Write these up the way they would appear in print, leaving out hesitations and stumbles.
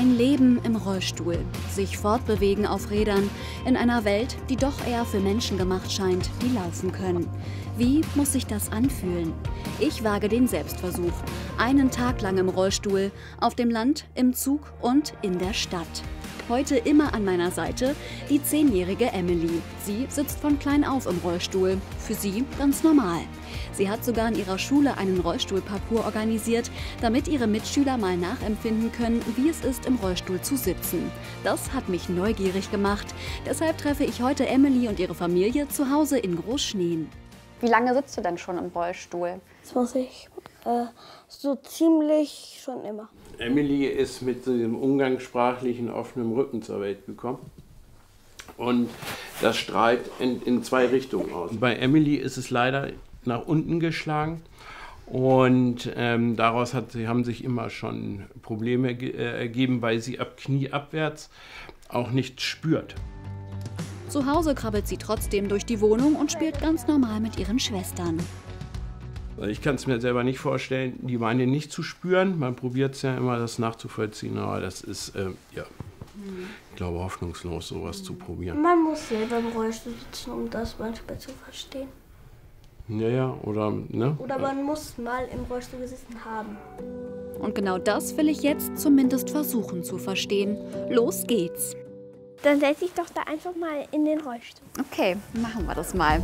ein Leben im Rollstuhl, sich fortbewegen auf Rädern, in einer Welt, die doch eher für Menschen gemacht scheint, die laufen können. Wie muss sich das anfühlen? Ich wage den Selbstversuch. Einen Tag lang im Rollstuhl, auf dem Land, im Zug und in der Stadt. Heute immer an meiner Seite die 10-jährige Emely. Sie sitzt von klein auf im Rollstuhl. Für sie ganz normal. Sie hat sogar in ihrer Schule einen Rollstuhlparcours organisiert, damit ihre Mitschüler mal nachempfinden können, wie es ist, im Rollstuhl zu sitzen. Das hat mich neugierig gemacht. Deshalb treffe ich heute Emely und ihre Familie zu Hause in Großschneen. Wie lange sitzt du denn schon im Rollstuhl? Das muss ich. So ziemlich schon immer. Emely ist mit diesem umgangssprachlichen offenen Rücken zur Welt gekommen. Und das strahlt in zwei Richtungen aus. Bei Emely ist es leider nach unten geschlagen. Und daraus haben sich immer schon Probleme ergeben, weil sie ab knieabwärts auch nichts spürt. Zu Hause krabbelt sie trotzdem durch die Wohnung und spielt ganz normal mit ihren Schwestern. Ich kann es mir selber nicht vorstellen, die Beine nicht zu spüren. Man probiert es ja immer, das nachzuvollziehen, aber das ist, ja, ich glaube, hoffnungslos, sowas zu probieren. Man muss selber im Rollstuhl sitzen, um das manchmal zu verstehen. Naja, oder, ne? Oder man muss mal im Rollstuhl gesessen haben. Und genau das will ich jetzt zumindest versuchen zu verstehen. Los geht's. Dann setze ich doch da einfach mal in den Rollstuhl. Okay, machen wir das mal.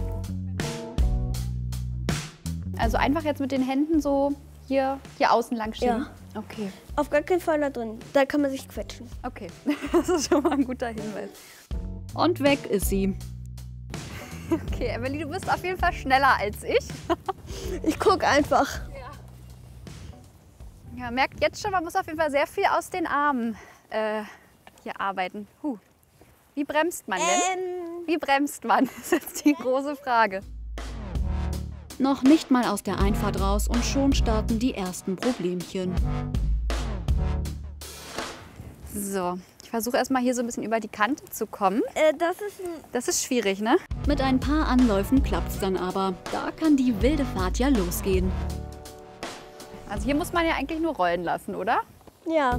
Also einfach jetzt mit den Händen so hier außen lang schieben? Ja. Okay. Auf gar keinen Fall da drin. Da kann man sich quetschen. Okay, das ist schon mal ein guter Hinweis. Und weg ist sie. Okay, Emely, du bist auf jeden Fall schneller als ich. Ich gucke einfach. Ja. Ja, merkt jetzt schon, man muss auf jeden Fall sehr viel aus den Armen hier arbeiten. Wie bremst man denn? Wie bremst man? Das ist die große Frage. Noch nicht mal aus der Einfahrt raus und schon starten die ersten Problemchen. So, ich versuche erstmal hier so ein bisschen über die Kante zu kommen. Das ist schwierig, ne? Mit ein paar Anläufen klappt's dann aber. Da kann die wilde Fahrt ja losgehen. Also hier muss man ja eigentlich nur rollen lassen, oder? Ja.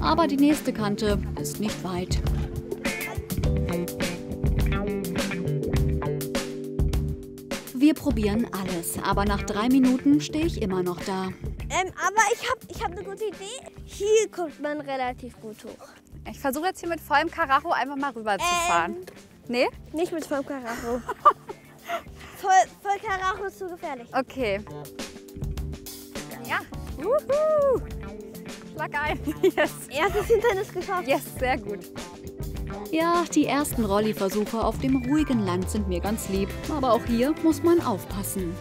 Aber die nächste Kante ist nicht weit. Wir probieren alles, aber nach 3 Minuten stehe ich immer noch da. Aber ich hab eine gute Idee. Hier kommt man relativ gut hoch. Ich versuche jetzt hier mit vollem Karacho einfach mal rüber zu fahren. Nee? Nicht mit vollem Karacho. Voll Karacho ist zu gefährlich. Okay. Ja. Juhu. Schlag ein. Yes. Erstes Hindernis geschafft. Yes, sehr gut. Ja, die ersten Rolli-Versuche auf dem ruhigen Land sind mir ganz lieb. Aber auch hier muss man aufpassen.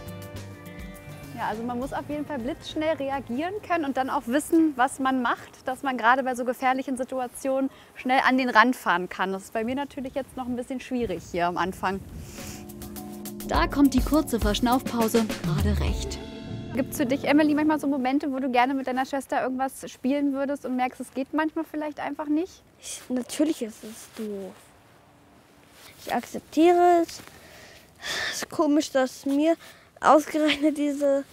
Ja, also man muss auf jeden Fall blitzschnell reagieren können und dann auch wissen, was man macht, dass man gerade bei so gefährlichen Situationen schnell an den Rand fahren kann. Das ist bei mir natürlich jetzt noch ein bisschen schwierig hier am Anfang. Da kommt die kurze Verschnaufpause gerade recht. Gibt es für dich, Emely, manchmal so Momente, wo du gerne mit deiner Schwester irgendwas spielen würdest und merkst, es geht manchmal vielleicht einfach nicht? Natürlich ist es doof. Ich akzeptiere es. Es ist komisch, dass mir ausgerechnet diese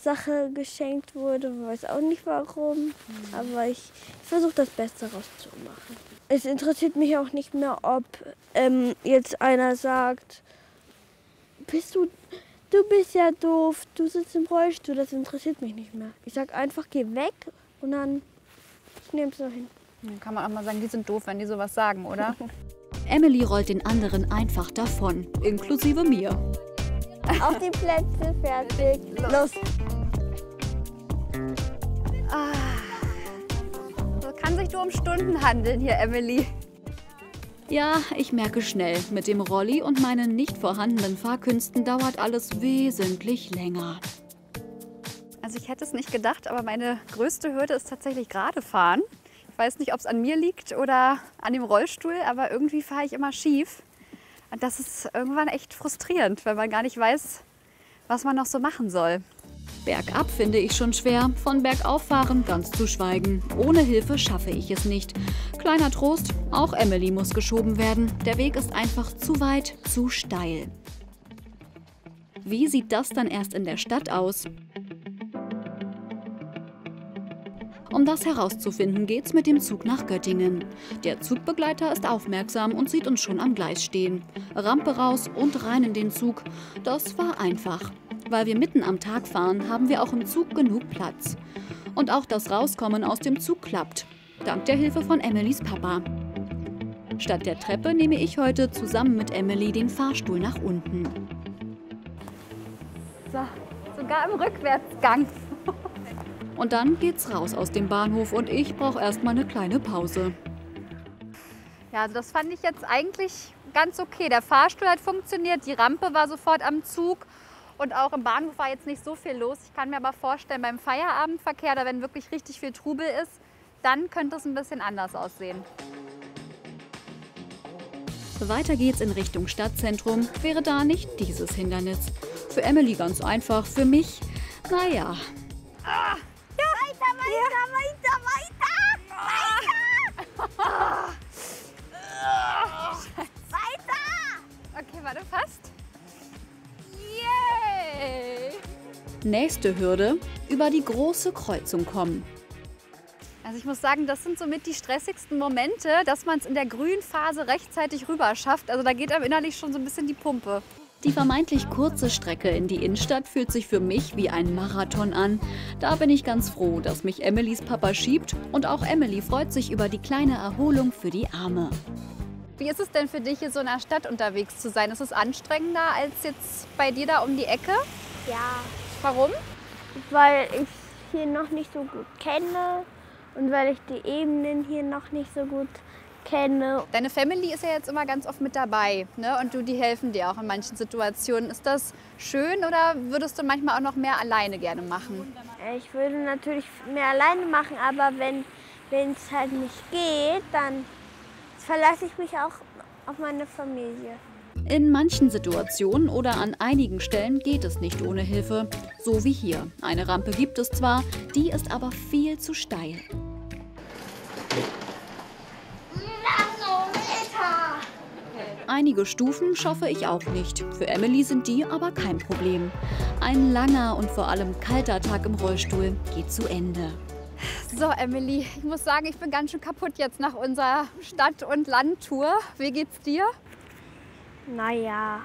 Sache geschenkt wurde. Ich weiß auch nicht warum, aber ich versuche das Beste rauszumachen. Es interessiert mich auch nicht mehr, ob jetzt einer sagt, Du bist ja doof, du sitzt im Rollstuhl, das interessiert mich nicht mehr. Ich sag einfach, geh weg und dann nehm's noch hin. Dann kann man auch mal sagen, die sind doof, wenn die sowas sagen, oder? Emely rollt den anderen einfach davon, inklusive mir. Auf die Plätze, fertig, los! Ah, so kann sich nur um Stunden handeln hier, Emely. Ja, ich merke schnell, mit dem Rolli und meinen nicht vorhandenen Fahrkünsten dauert alles wesentlich länger. Also ich hätte es nicht gedacht, aber meine größte Hürde ist tatsächlich gerade fahren. Ich weiß nicht, ob es an mir liegt oder an dem Rollstuhl, aber irgendwie fahre ich immer schief. Und das ist irgendwann echt frustrierend, weil man gar nicht weiß, was man noch so machen soll. Bergab finde ich schon schwer, von Bergauffahren ganz zu schweigen. Ohne Hilfe schaffe ich es nicht. Kleiner Trost, auch Emely muss geschoben werden. Der Weg ist einfach zu weit, zu steil. Wie sieht das dann erst in der Stadt aus? Um das herauszufinden, geht's mit dem Zug nach Göttingen. Der Zugbegleiter ist aufmerksam und sieht uns schon am Gleis stehen. Rampe raus und rein in den Zug. Das war einfach. Weil wir mitten am Tag fahren, haben wir auch im Zug genug Platz. Und auch das Rauskommen aus dem Zug klappt. Dank der Hilfe von Emelys Papa. Statt der Treppe nehme ich heute zusammen mit Emely den Fahrstuhl nach unten. So, sogar im Rückwärtsgang. Und dann geht's raus aus dem Bahnhof und ich brauche erstmal eine kleine Pause. Ja, also das fand ich jetzt eigentlich ganz okay. Der Fahrstuhl hat funktioniert, die Rampe war sofort am Zug. Und auch im Bahnhof war jetzt nicht so viel los. Ich kann mir aber vorstellen, beim Feierabendverkehr, da wenn wirklich richtig viel Trubel ist, dann könnte es ein bisschen anders aussehen. Weiter geht's in Richtung Stadtzentrum. Wäre da nicht dieses Hindernis. Für Emely ganz einfach, für mich, naja. Ah. Ja. Weiter! Oh. Weiter! Okay, warte, fast. Yay! Nächste Hürde, über die große Kreuzung kommen. Also ich muss sagen, das sind somit die stressigsten Momente, dass man es in der grünen Phase rechtzeitig rüber schafft. Also da geht einem innerlich schon so ein bisschen die Pumpe. Die vermeintlich kurze Strecke in die Innenstadt fühlt sich für mich wie ein Marathon an. Da bin ich ganz froh, dass mich Emelys Papa schiebt. Und auch Emely freut sich über die kleine Erholung für die Arme. Wie ist es denn für dich, hier so in der Stadt unterwegs zu sein? Ist es anstrengender als jetzt bei dir da um die Ecke? Ja. Warum? Weil ich hier noch nicht so gut kenne und weil ich die Ebenen hier noch nicht so gut kenne. Deine Family ist ja jetzt immer ganz oft mit dabei, ne? Und die helfen dir auch in manchen Situationen. Ist das schön oder würdest du manchmal auch noch mehr alleine gerne machen? Ich würde natürlich mehr alleine machen, aber wenn es halt nicht geht, dann verlasse ich mich auch auf meine Familie. In manchen Situationen oder an einigen Stellen geht es nicht ohne Hilfe. So wie hier. Eine Rampe gibt es zwar, die ist aber viel zu steil. Einige Stufen schaffe ich auch nicht. Für Emely sind die aber kein Problem. Ein langer und vor allem kalter Tag im Rollstuhl geht zu Ende. So, Emely, ich muss sagen, ich bin ganz schön kaputt jetzt nach unserer Stadt- und Landtour. Wie geht's dir? Naja,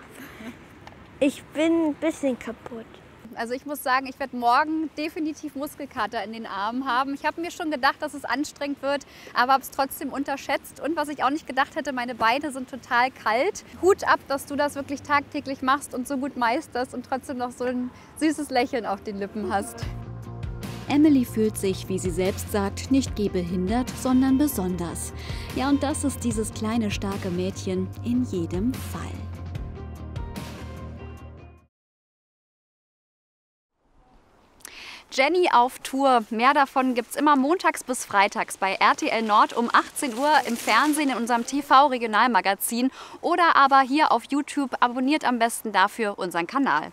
ich bin ein bisschen kaputt. Also ich muss sagen, ich werde morgen definitiv Muskelkater in den Armen haben. Ich habe mir schon gedacht, dass es anstrengend wird, aber habe es trotzdem unterschätzt. Und was ich auch nicht gedacht hätte, meine Beine sind total kalt. Hut ab, dass du das wirklich tagtäglich machst und so gut meisterst und trotzdem noch so ein süßes Lächeln auf den Lippen hast. Emely fühlt sich, wie sie selbst sagt, nicht gehbehindert, sondern besonders. Ja, und das ist dieses kleine, starke Mädchen in jedem Fall. Jenny auf Tour. Mehr davon gibt es immer montags bis freitags bei RTL Nord um 18 Uhr im Fernsehen in unserem TV-Regionalmagazin oder aber hier auf YouTube. Abonniert am besten dafür unseren Kanal.